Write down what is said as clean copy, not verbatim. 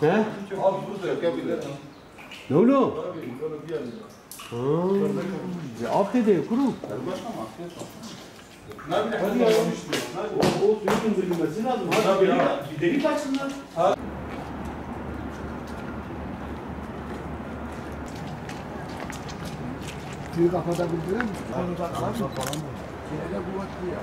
He? Abi burada yapabilir. Ne oldu? Abi af dedi kurum. Ne bileyim. Ne o suyun indirilmesi lazım. Hadi ya. Bir delik açsınlar. Tüyü kafada bildirir misin? Onu da kalan mı? Genelde kuvvetli ya.